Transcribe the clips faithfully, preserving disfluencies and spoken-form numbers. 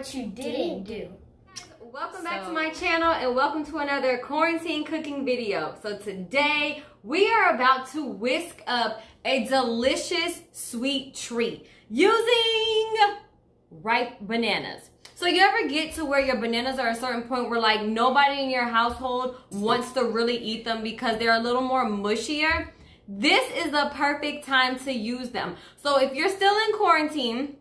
what you didn't do. Welcome back to my channel and welcome to another quarantine cooking video. So today we are about to whisk up a delicious sweet treat using ripe bananas. So you ever get to where your bananas are at a certain point where like nobody in your household wants to really eat them because they're a little more mushier? This is the perfect time to use them. So if you're still in quarantine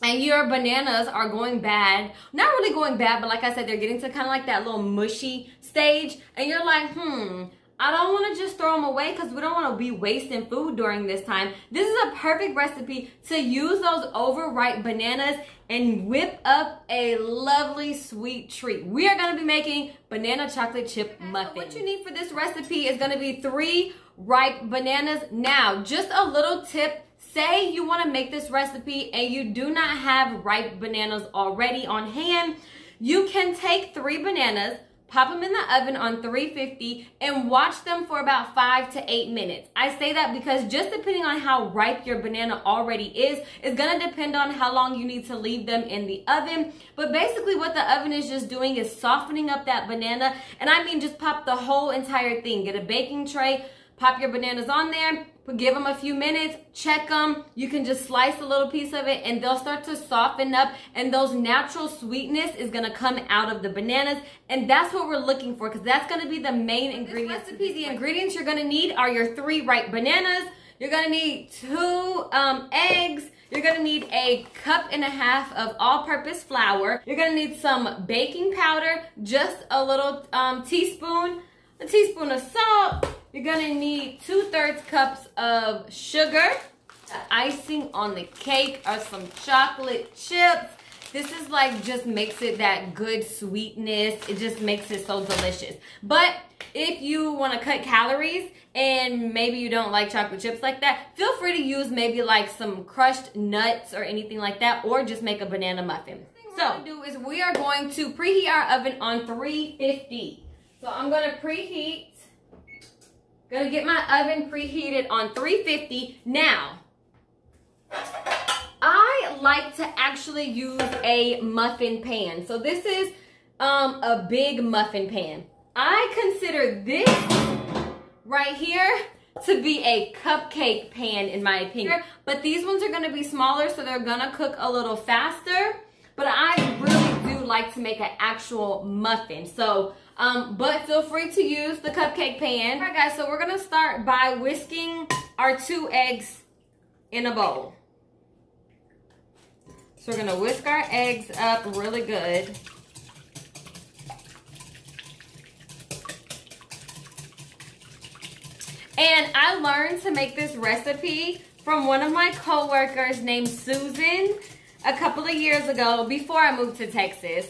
and your bananas are going bad, not really going bad, but like I said, they're getting to kind of like that little mushy stage, and you're like, hmm, I don't want to just throw them away because we don't want to be wasting food during this time. This is a perfect recipe to use those overripe bananas and whip up a lovely sweet treat. We are going to be making banana chocolate chip muffins. So what you need for this recipe is going to be three ripe bananas. Now, just a little tip. Say you want to make this recipe and you do not have ripe bananas already on hand. You can take three bananas, pop them in the oven on three fifty, and watch them for about five to eight minutes. I say that because just depending on how ripe your banana already is, it's gonna depend on how long you need to leave them in the oven. But basically what the oven is just doing is softening up that banana. And I mean, just pop the whole entire thing. Get a baking tray, pop your bananas on there, give them a few minutes, check them. You can just slice a little piece of it and they'll start to soften up, and those natural sweetness is gonna come out of the bananas, and that's what we're looking for because that's gonna be the main ingredient. This recipe, the ingredients you're gonna need are your three ripe bananas. You're gonna need two um, eggs. You're gonna need a cup and a half of all-purpose flour. You're gonna need some baking powder, just a little um, teaspoon, a teaspoon of salt. You're gonna need two-thirds cups of sugar. The icing on the cake are some chocolate chips. This is like just makes it that good sweetness. It just makes it so delicious. But if you want to cut calories and maybe you don't like chocolate chips like that, feel free to use maybe like some crushed nuts or anything like that, or just make a banana muffin. So what we're gonna do is we are going to preheat our oven on three fifty. So I'm gonna preheat. Gonna get my oven preheated on three fifty. Now, I like to actually use a muffin pan. So this is um, a big muffin pan. I consider this right here to be a cupcake pan in my opinion. But these ones are gonna be smaller, so they're gonna cook a little faster. But I really do like to make an actual muffin. So Um, but feel free to use the cupcake pan. All right, guys, so we're going to start by whisking our two eggs in a bowl. So we're going to whisk our eggs up really good. And I learned to make this recipe from one of my coworkers named Susan a couple of years ago before I moved to Texas.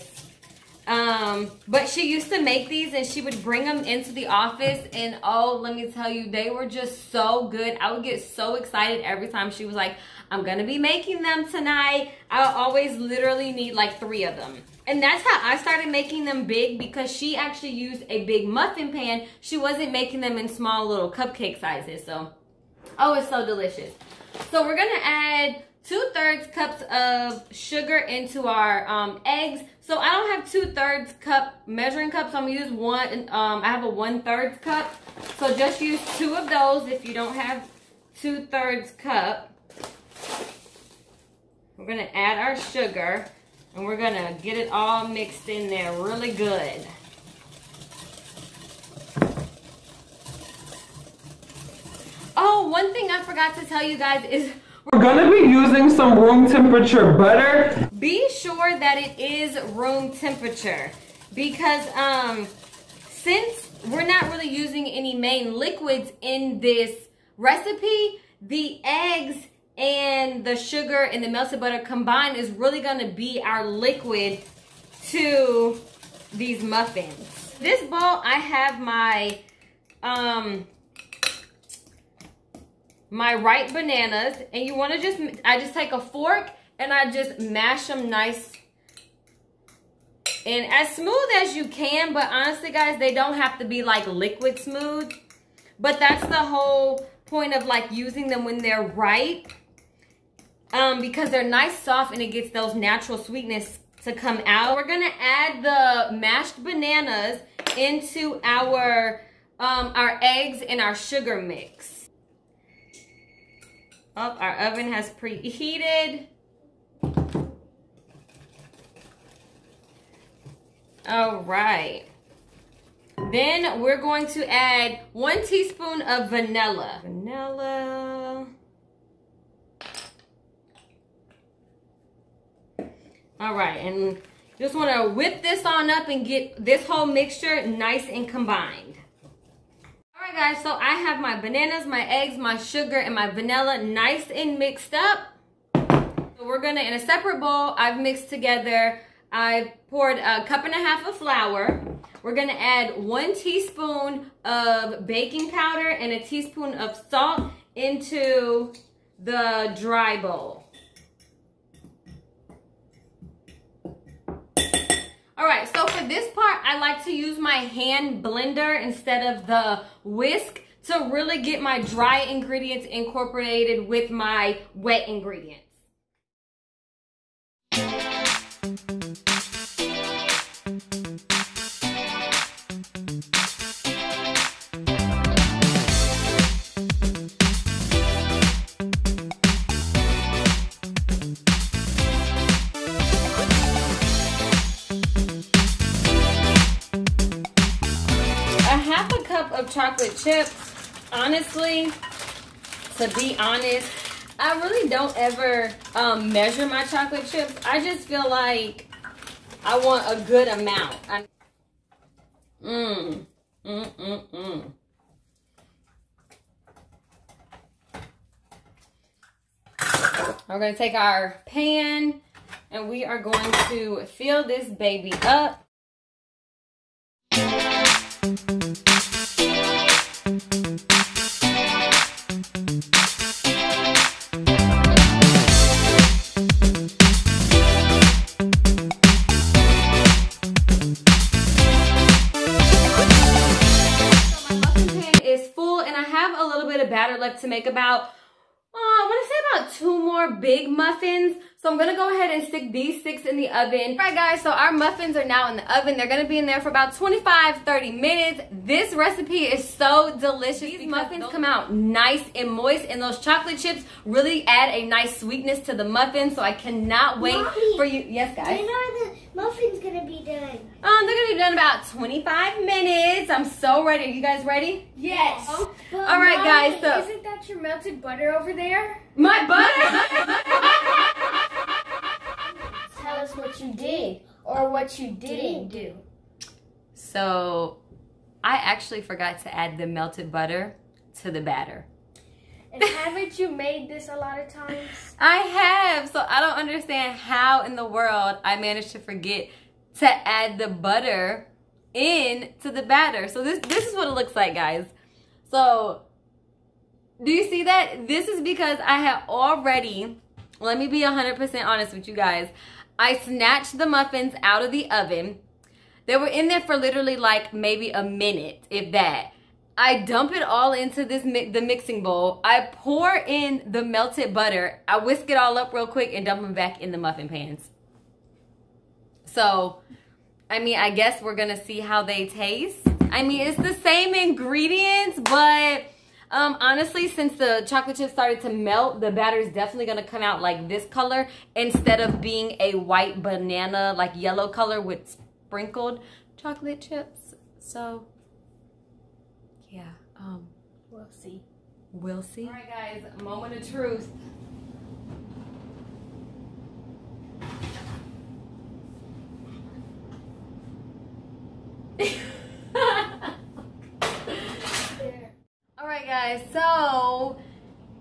Um, but she used to make these and she would bring them into the office, and oh, let me tell you, they were just so good. I would get so excited every time she was like, I'm gonna be making them tonight. I always literally need like three of them. And that's how I started making them big, because she actually used a big muffin pan. She wasn't making them in small little cupcake sizes. So, oh, it's so delicious. So we're gonna add two-thirds cups of sugar into our um, eggs. So I don't have two-thirds cup measuring cups. So I'm gonna use one, um, I have a one-third cup. So just use two of those if you don't have two-thirds cup. We're gonna add our sugar and we're gonna get it all mixed in there really good. Oh, one thing I forgot to tell you guys is we're gonna be using some room temperature butter. Be sure that it is room temperature, because um, since we're not really using any main liquids in this recipe, the eggs and the sugar and the melted butter combined is really gonna be our liquid to these muffins. This bowl, I have my um, my ripe bananas, and you want to just, I just take a fork and I just mash them nice and as smooth as you can, but honestly guys, they don't have to be like liquid smooth, but that's the whole point of like using them when they're ripe, um, because they're nice soft and it gets those natural sweetness to come out. We're gonna add the mashed bananas into our um, our eggs and our sugar mix. Oh, our oven has preheated. All right. Then we're going to add one teaspoon of vanilla. Vanilla. All right, and you just want to whip this on up and get this whole mixture nice and combined. All right, guys, so I have my bananas, my eggs, my sugar, and my vanilla nice and mixed up. So we're gonna, in a separate bowl, I've mixed together, I poured a cup and a half of flour. We're gonna add one teaspoon of baking powder and a teaspoon of salt into the dry bowl. All right, so for this part, I like to use my hand blender instead of the whisk to really get my dry ingredients incorporated with my wet ingredients. Of chocolate chips. Honestly, to be honest, I really don't ever um, measure my chocolate chips. I just feel like I want a good amount. I... Mm. Mm, mm, mm. We're going to take our pan and we are going to fill this baby up. Left to make about uh, I want to say about two more big muffins, so I'm gonna go ahead and stick these six in the oven. All right, guys, so our muffins are now in the oven. They're gonna be in there for about twenty-five to thirty minutes. This recipe is so delicious. These muffins come out nice and moist, and those chocolate chips really add a nice sweetness to the muffin, so I cannot wait. Mommy, for you. Yes, guys, you know the muffin's gonna be done. Um, they're gonna be done about twenty-five minutes. I'm so ready. Are you guys ready? Yes. Oh. All right, Mommy, guys. So isn't that your melted butter over there? My butter. Tell us what you did or what you didn't do. So, I actually forgot to add the melted butter to the batter. And haven't you made this a lot of times? I have. So I don't understand how in the world I managed to forget to add the butter in to the batter. So this this is what it looks like, guys. So do you see that? This is because I had already, let me be one hundred percent honest with you guys. I snatched the muffins out of the oven. They were in there for literally like maybe a minute, if that. I dump it all into this mi the mixing bowl. I pour in the melted butter. I whisk it all up real quick and dump them back in the muffin pans. So, I mean, I guess we're gonna see how they taste. I mean, it's the same ingredients, but um, honestly, since the chocolate chips started to melt, the batter is definitely gonna come out like this color instead of being a white banana, like yellow color with sprinkled chocolate chips. So. Yeah, um, we'll see. We'll see. All right, guys, moment of truth. All right, guys, so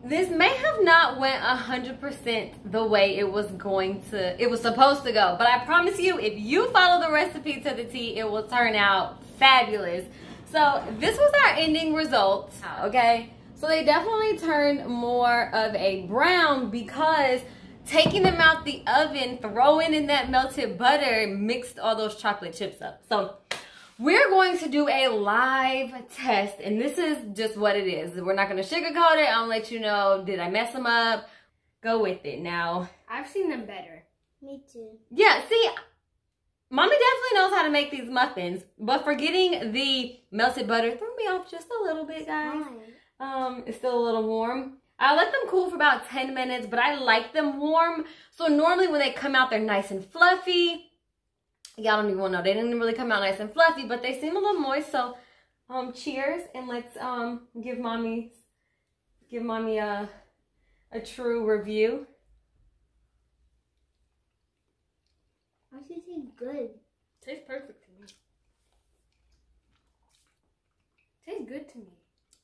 this may have not went one hundred percent the way it was going to, it was supposed to go, but I promise you, if you follow the recipe to the T, it will turn out fabulous. So this was our ending result, okay? So they definitely turned more of a brown because taking them out the oven, throwing in that melted butter, mixed all those chocolate chips up. So we're going to do a live test, and this is just what it is. We're not gonna sugarcoat it. I'll let you know, did I mess them up? Go with it now. I've seen them better. Me too. Yeah, see, to make these muffins, but forgetting the melted butter threw me off just a little bit, guys. Um, it's still a little warm. I let them cool for about ten minutes, but I like them warm. So normally when they come out, they're nice and fluffy. Y'all don't even want to know. They didn't really come out nice and fluffy, but they seem a little moist. So um, cheers, and let's um, give mommy, give mommy a, a true review. Actually, tastes good. Tastes perfect to me. Tastes good to me.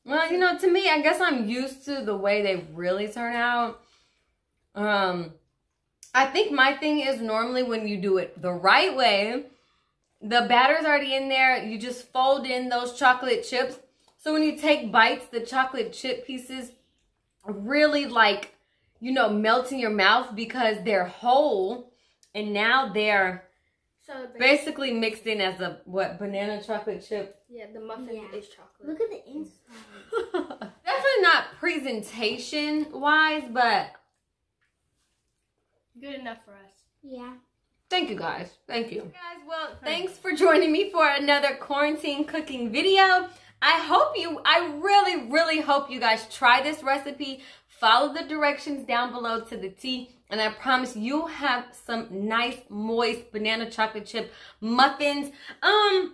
Well, you know, to me, I guess I'm used to the way they really turn out. Um, I think my thing is normally when you do it the right way, the batter's already in there. You just fold in those chocolate chips. So when you take bites, the chocolate chip pieces really, like, you know, melt in your mouth because they're whole. And now they're so basically mixed in as a, what, banana chocolate chip? Yeah, the muffin yeah. is chocolate. Look at the inside. Definitely not presentation-wise, but good enough for us. Yeah. Thank you, guys. Thank you. Guys, well, thanks for joining me for another quarantine cooking video. I hope you, I really, really hope you guys try this recipe. Follow the directions down below to the T, and I promise you'll have some nice, moist banana chocolate chip muffins. Um,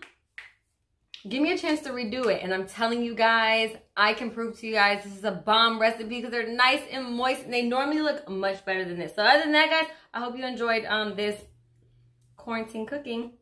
give me a chance to redo it, and I'm telling you guys, I can prove to you guys this is a bomb recipe because they're nice and moist, and they normally look much better than this. So other than that, guys, I hope you enjoyed um, this quarantine cooking.